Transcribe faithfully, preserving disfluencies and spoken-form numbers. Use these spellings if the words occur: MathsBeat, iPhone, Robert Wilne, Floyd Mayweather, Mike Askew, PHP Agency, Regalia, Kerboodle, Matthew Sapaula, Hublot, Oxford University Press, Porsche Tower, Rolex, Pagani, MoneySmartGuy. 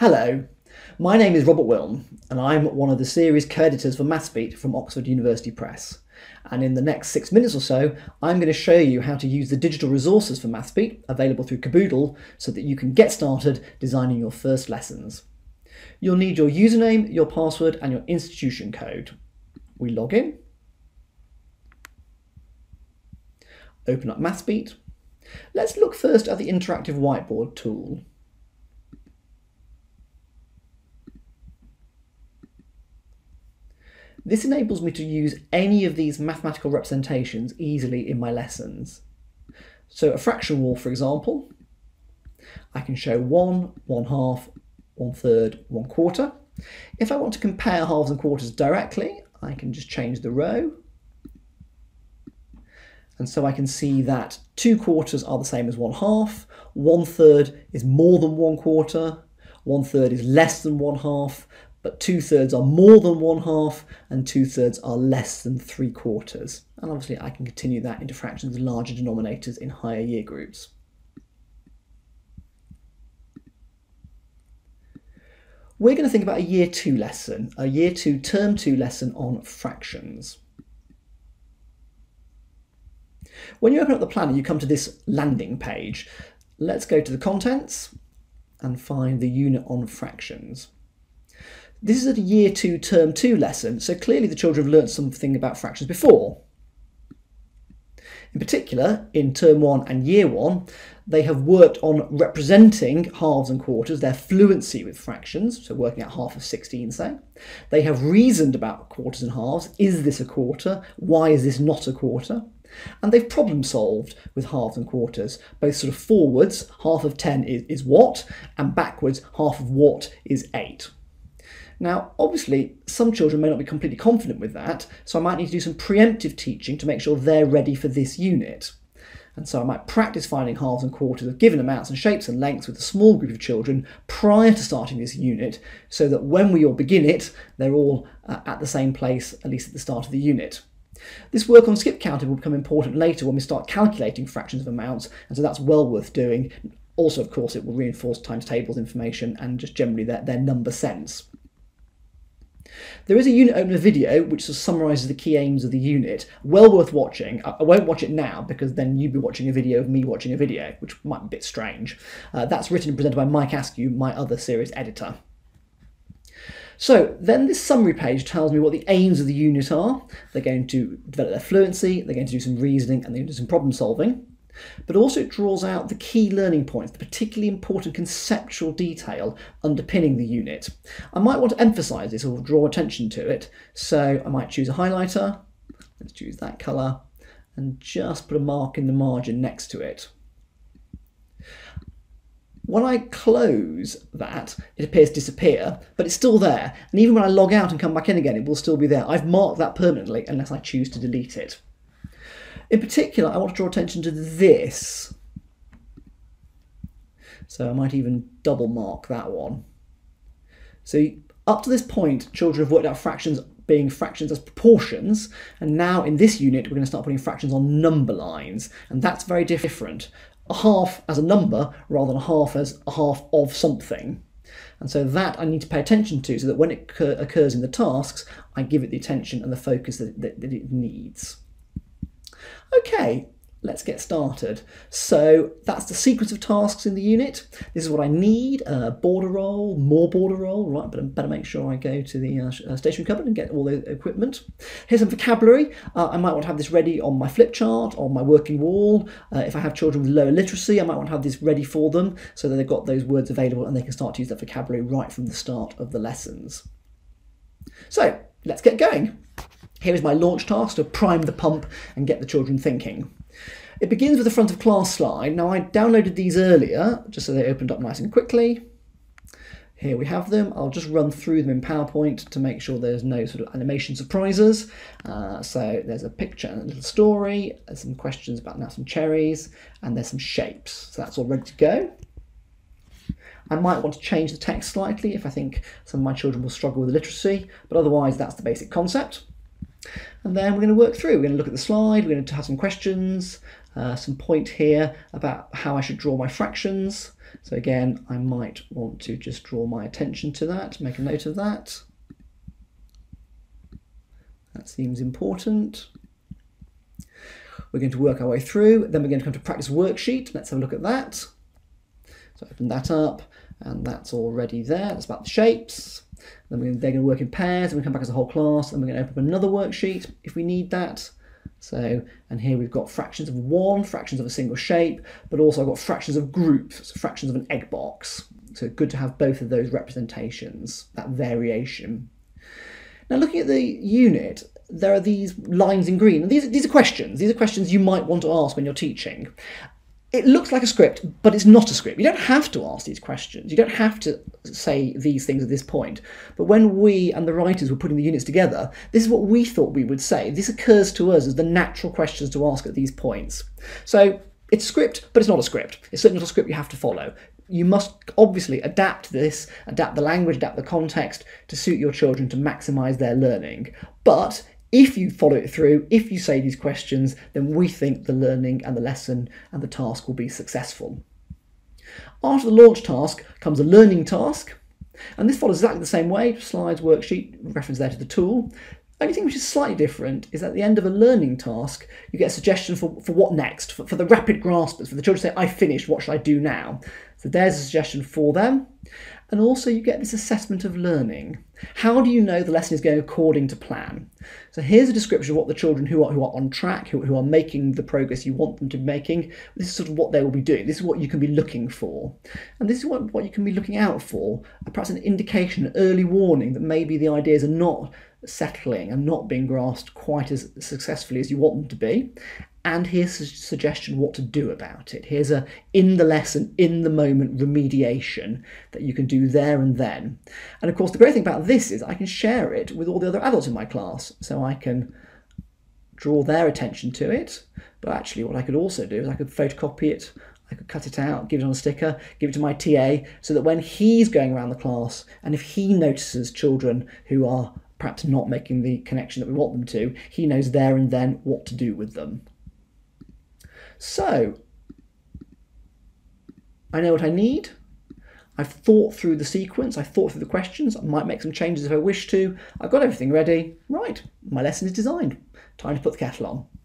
Hello, my name is Robert Wilne and I'm one of the series co-editors for MathsBeat from Oxford University Press, and in the next six minutes or so I'm going to show you how to use the digital resources for MathsBeat available through Kerboodle so that you can get started designing your first lessons. You'll need your username, your password and your institution code. We log in, open up MathsBeat. Let's look first at the interactive whiteboard tool. This enables me to use any of these mathematical representations easily in my lessons. So a fraction wall, for example, I can show one, one half, one third, one quarter. If I want to compare halves and quarters directly, I can just change the row. And so I can see that two quarters are the same as one half, one third is more than one quarter, one third is less than one half, but two thirds are more than one half and two thirds are less than three quarters. And obviously I can continue that into fractions and larger denominators in higher year groups. We're going to think about a year two lesson, a year two term two lesson on fractions. When you open up the planner, you come to this landing page. Let's go to the contents and find the unit on fractions. This is a year two, term two lesson, so clearly the children have learnt something about fractions before. In particular, in term one and year one, they have worked on representing halves and quarters, their fluency with fractions, so working out half of sixteen, say. They have reasoned about quarters and halves. Is this a quarter? Why is this not a quarter? And they've problem solved with halves and quarters, both sort of forwards, half of ten is, is what, and backwards, half of what is eight. Now, obviously, some children may not be completely confident with that, so I might need to do some preemptive teaching to make sure they're ready for this unit. And so I might practice finding halves and quarters of given amounts and shapes and lengths with a small group of children prior to starting this unit, so that when we all begin it, they're all uh, at the same place, at least at the start of the unit. This work on skip counting will become important later when we start calculating fractions of amounts, and so that's well worth doing. Also, of course, it will reinforce times tables information and just generally their, their number sense. There is a unit opener video which summarises the key aims of the unit, well worth watching. I won't watch it now because then you'd be watching a video of me watching a video, which might be a bit strange. Uh, that's written and presented by Mike Askew, my other series editor. So then this summary page tells me what the aims of the unit are. They're going to develop their fluency, they're going to do some reasoning, and they're going to do some problem solving. But also it draws out the key learning points, the particularly important conceptual detail underpinning the unit. I might want to emphasise this or draw attention to it, so I might choose a highlighter, let's choose that colour, and just put a mark in the margin next to it. When I close that, it appears to disappear, but it's still there, and even when I log out and come back in again, it will still be there. I've marked that permanently unless I choose to delete it. In particular, I want to draw attention to this. So I might even double mark that one. So up to this point, children have worked out fractions being fractions as proportions. And now in this unit, we're going to start putting fractions on number lines. And that's very different. A half as a number rather than a half as a half of something. And so that I need to pay attention to so that when it occurs in the tasks, I give it the attention and the focus that, that, that it needs. Okay, let's get started. So that's the sequence of tasks in the unit. This is what I need, uh, border roll, more border roll, right, but I better make sure I go to the uh, stationery cupboard and get all the equipment. Here's some vocabulary. Uh, I might want to have this ready on my flip chart, on my working wall. Uh, if I have children with lower literacy, I might want to have this ready for them so that they've got those words available and they can start to use that vocabulary right from the start of the lessons. So let's get going. Here is my launch task to prime the pump and get the children thinking. It begins with the front of class slide. Now I downloaded these earlier just so they opened up nice and quickly. Here we have them. I'll just run through them in PowerPoint to make sure there's no sort of animation surprises. Uh, so there's a picture and a little story, there's some questions about now some cherries, and there's some shapes. So that's all ready to go. I might want to change the text slightly if I think some of my children will struggle with literacy, but otherwise that's the basic concept. And then we're going to work through. We're going to look at the slide, we're going to have some questions, uh, some point here about how I should draw my fractions. So again, I might want to just draw my attention to that, make a note of that. That seems important. We're going to work our way through, then we're going to come to practice worksheet. Let's have a look at that. So open that up, and that's already there. That's about the shapes. Then we're going to, they're going to work in pairs, and we come back as a whole class, and we're going to open up another worksheet if we need that. So, and here we've got fractions of one, fractions of a single shape, but also I've got fractions of groups, so fractions of an egg box. So good to have both of those representations, that variation. Now looking at the unit, there are these lines in green. And these, these are questions. These are questions you might want to ask when you're teaching. It looks like a script, but it's not a script. You don't have to ask these questions. You don't have to say these things at this point. But when we and the writers were putting the units together, this is what we thought we would say. This occurs to us as the natural questions to ask at these points. So it's a script, but it's not a script. It's certainly not a script you have to follow. You must obviously adapt this, adapt the language, adapt the context to suit your children to maximise their learning. But if you follow it through, if you say these questions, then we think the learning and the lesson and the task will be successful. After the launch task comes a learning task, and this follows exactly the same way, slides, worksheet, reference there to the tool. The only thing which is slightly different is at the end of a learning task, you get a suggestion for, for what next, for, for the rapid graspers, for the children to say, I finished, what should I do now? So there's a suggestion for them. And also you get this assessment of learning. How do you know the lesson is going according to plan? So here's a description of what the children who are, who are on track, who, who are making the progress you want them to be making, this is sort of what they will be doing. This is what you can be looking for. And this is what, what you can be looking out for, perhaps an indication, an early warning that maybe the ideas are not settling and not being grasped quite as successfully as you want them to be. And here's a suggestion what to do about it. Here's a in the lesson, in the moment remediation that you can do there and then. And of course, the great thing about this is I can share it with all the other adults in my class. So I can draw their attention to it. But actually what I could also do is I could photocopy it. I could cut it out, give it on a sticker, give it to my T A so that when he's going around the class and if he notices children who are perhaps not making the connection that we want them to, he knows there and then what to do with them. So, I know what I need, I've thought through the sequence, I've thought through the questions, I might make some changes if I wish to, I've got everything ready, right, my lesson is designed, time to put the kettle on.